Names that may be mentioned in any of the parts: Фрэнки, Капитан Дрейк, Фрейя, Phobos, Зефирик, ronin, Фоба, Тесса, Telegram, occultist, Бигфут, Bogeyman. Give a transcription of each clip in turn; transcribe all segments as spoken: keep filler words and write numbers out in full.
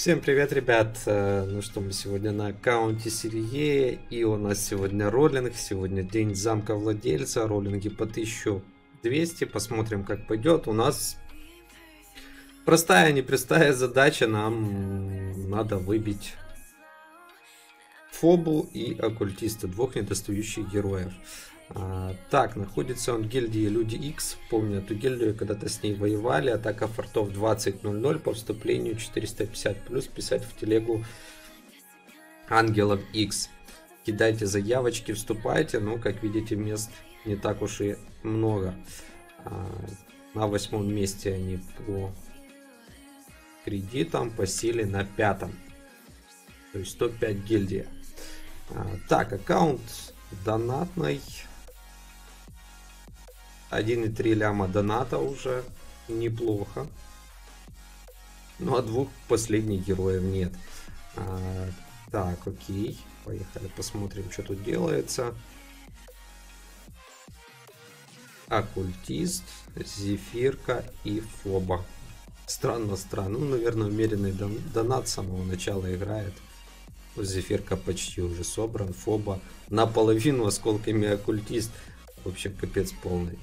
Всем привет, ребят! Ну что, мы сегодня на аккаунте Силье, и у нас сегодня роллинг. Сегодня день замка владельца, роллинги по тысяче двести. Посмотрим, как пойдет. У нас простая, непростая задача. Нам надо выбить Фобу и Оккультиста, двух недостающих героев. А, так, находится он в гильдии Люди X. Помню эту гильдию, когда-то с ней воевали. Атака фортов двадцать ноль ноль, по вступлению четыреста пятьдесят плюс, писать в телегу Ангелов X. Кидайте заявочки, вступайте. Ну, как видите, мест не так уж и много. А, на восьмом месте они по кредитам, по силе на пятом. То есть топ пять гильдия. А, так, аккаунт донатный. один и три ляма доната уже неплохо. Ну а двух последних героев нет. А, так, окей. Поехали, посмотрим, что тут делается. Оккультист, Зефирка и Фоба. Странно, странно. Ну, наверное, умеренный донат с самого начала играет. Зефирка почти уже собран. Фоба наполовину, осколками оккультист. В общем, капец полный.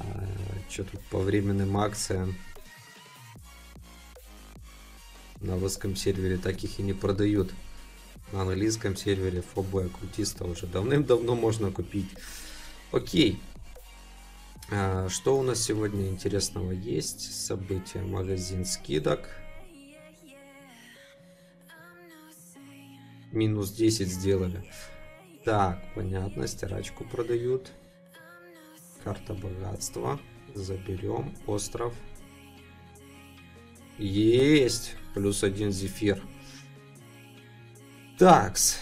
А, что тут по временным акциям? На русском сервере таких и не продают. На английском сервере Фобу и Оккультиста уже давным-давно можно купить. Окей. А, что у нас сегодня интересного есть? События, магазин скидок. Минус десять сделали. Так, понятно, стирачку продают. Карта богатства. Заберем. Остров. Есть! Плюс один зефир. Такс.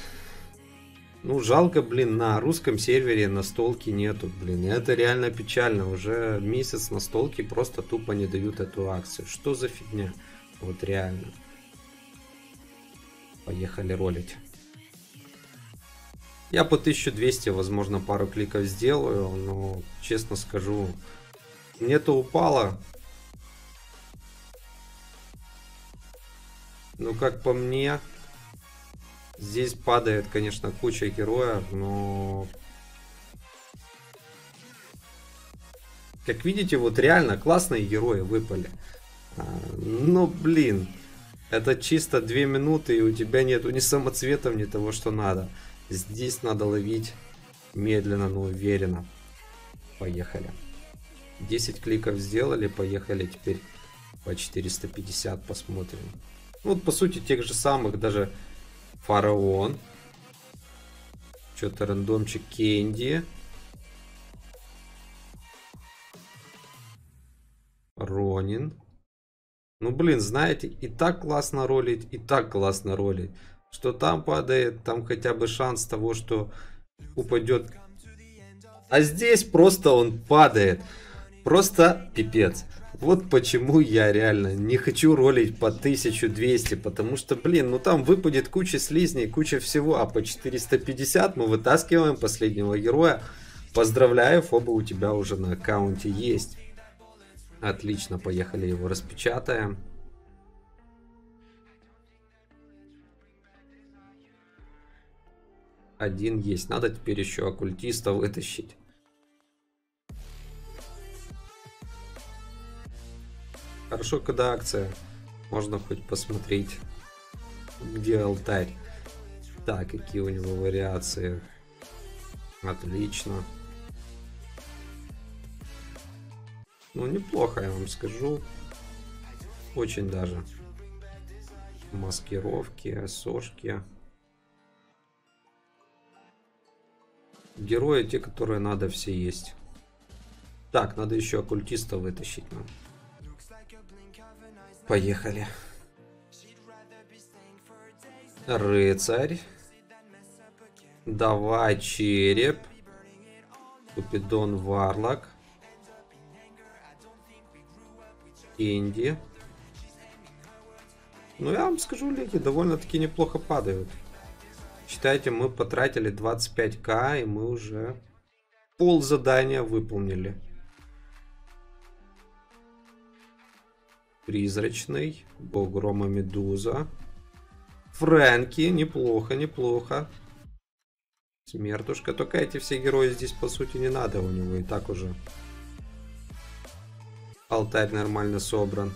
Ну, жалко, блин, на русском сервере настолки нету, блин. Это реально печально. Уже месяц настолки просто тупо не дают эту акцию. Что за фигня? Вот реально. Поехали ролить. Я по тысяче двести, возможно, пару кликов сделаю, но, честно скажу, мне-то упало. Ну, как по мне, здесь падает, конечно, куча героев, но... Как видите, вот реально классные герои выпали. Но, блин, это чисто две минуты, и у тебя нету ни самоцветов, ни того, что надо. Здесь надо ловить медленно, но уверенно. Поехали. десять кликов сделали. Поехали теперь по четыреста пятьдесят посмотрим. Вот по сути тех же самых. Даже фараон. Что-то рандомчик Кенди. Ронин. Ну блин, знаете, и так классно ролить, и так классно ролить. Что там падает, там хотя бы шанс того, что упадет. А здесь просто он падает. Просто пипец. Вот почему я реально не хочу ролить по тысяче двести. Потому что, блин, ну там выпадет куча слизней, куча всего. А по четыреста пятьдесят мы вытаскиваем последнего героя. Поздравляю, Фоба у тебя уже на аккаунте есть. Отлично, поехали его распечатаем. Один есть. Надо теперь еще оккультиста вытащить. Хорошо, когда акция. Можно хоть посмотреть, где алтарь. Так, какие у него вариации. Отлично. Ну, неплохо, я вам скажу. Очень даже. Маскировки, сошки. Герои, те, которые надо, все есть. Так, надо еще оккультиста вытащить нам. Поехали. Рыцарь. Давай, череп. Купидон, варлок. Инди. Ну, я вам скажу, леги довольно-таки неплохо падают. Считайте, мы потратили двадцать пять ка, и мы уже пол задания выполнили. Призрачный. Бог грома, медуза. Фрэнки. Неплохо, неплохо. Смертушка. Только эти все герои здесь, по сути, не надо у него. И так уже. Алтарь нормально собран.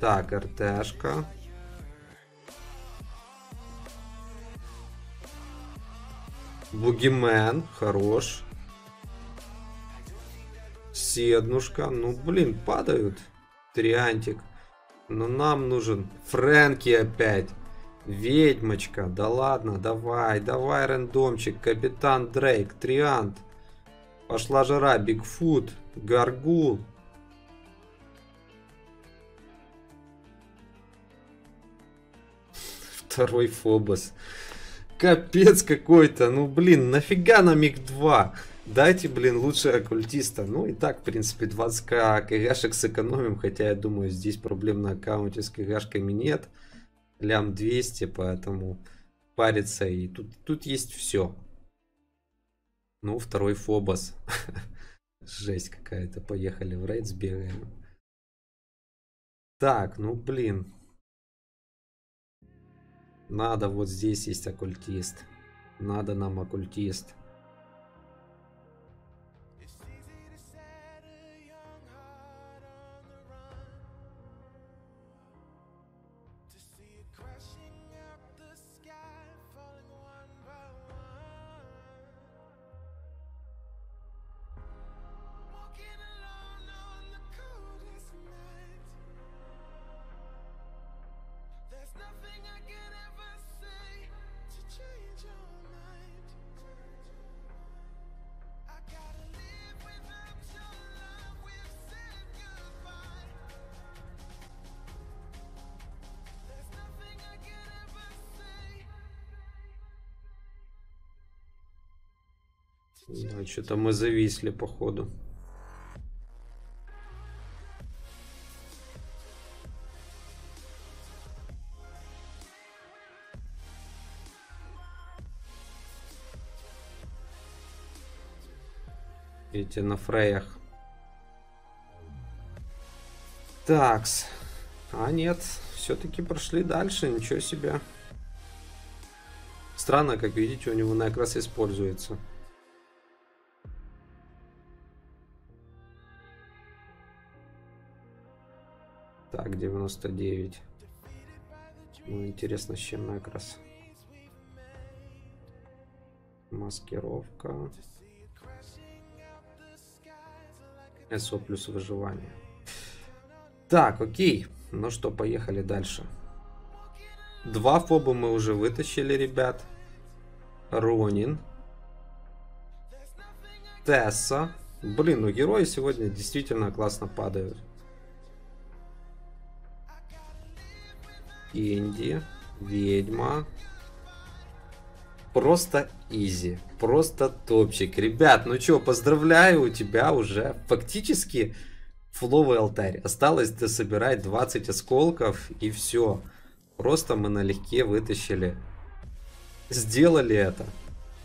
Так, РТшка. Бугимен. Хорош. Седнушка. Ну, блин, падают. Триантик. Но нам нужен Фрэнки опять. Ведьмочка. Да ладно, давай, давай, рандомчик. Капитан Дрейк. Триант. Пошла жара. Бигфут. Гаргул. Второй Фобос. Капец какой-то. Ну, блин, нафига на миг два? Дайте, блин, лучше оккультиста. Ну, и так, в принципе, двадцать ка кгшек сэкономим. Хотя, я думаю, здесь проблем на аккаунте с кгшками нет. Лям двести, поэтому париться. И тут, тут есть все. Ну, второй Фобос. Жесть какая-то. Поехали в рейд, сбегаем. Так, ну, блин. Надо, вот здесь есть оккультист. Надо нам оккультист. Да, что-то мы зависли, походу. Эти на фреях. Такс. А нет, все-таки прошли дальше, ничего себе. Странно, как видите, у него накрас используется. Так, девяносто девять. Ну, интересно, с чем накрас. Маскировка. СО плюс выживание. Так, окей. Ну что, поехали дальше. Два фоба мы уже вытащили, ребят. Ронин. Тесса. Блин, ну герои сегодня действительно классно падают. Инди, ведьма. Просто изи, просто топчик. Ребят, ну чё, поздравляю, у тебя уже фактически фуловый алтарь. Осталось дособирать двадцать осколков и все. Просто мы налегке вытащили. Сделали это.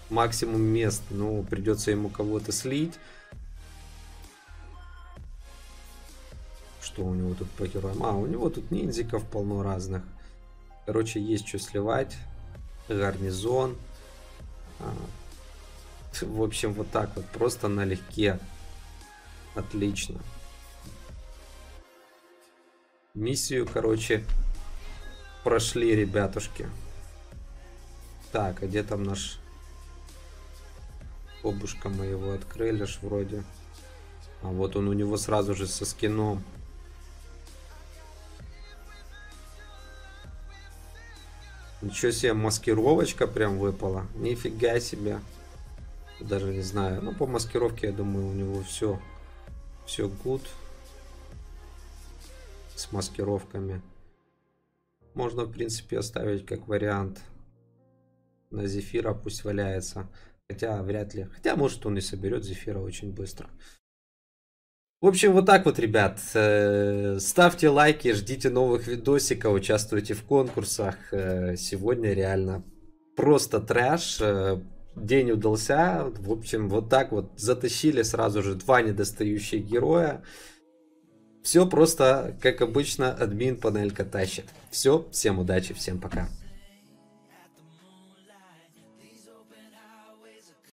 Максимум мест, ну придется ему кого-то слить. Что у него тут по героям? А, у него тут ниндзиков полно разных. Короче, есть что сливать. Гарнизон. В общем, вот так вот. Просто налегке. Отлично. Миссию, короче, прошли, ребятушки. Так, а где там наш... Обушка, мы его открыли аж вроде. А вот он у него сразу же со скином. Ничего себе, маскировочка прям выпала. Нифига себе. Даже не знаю. Ну, по маскировке, я думаю, у него все. Все гуд. С маскировками. Можно, в принципе, оставить как вариант. На Зефира пусть валяется. Хотя, вряд ли. Хотя, может, он и соберет Зефира очень быстро. В общем, вот так вот, ребят. Ставьте лайки, ждите новых видосиков, участвуйте в конкурсах. Сегодня реально просто трэш. День удался. В общем, вот так вот затащили сразу же два недостающих героя. Все просто, как обычно, админ панелька тащит. Все, всем удачи, всем пока.